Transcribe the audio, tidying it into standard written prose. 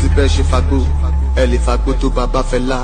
fi bẹ́ẹ̀ ṣe fagbó, ẹ lè fagbó tó bàbá fẹ́ lá.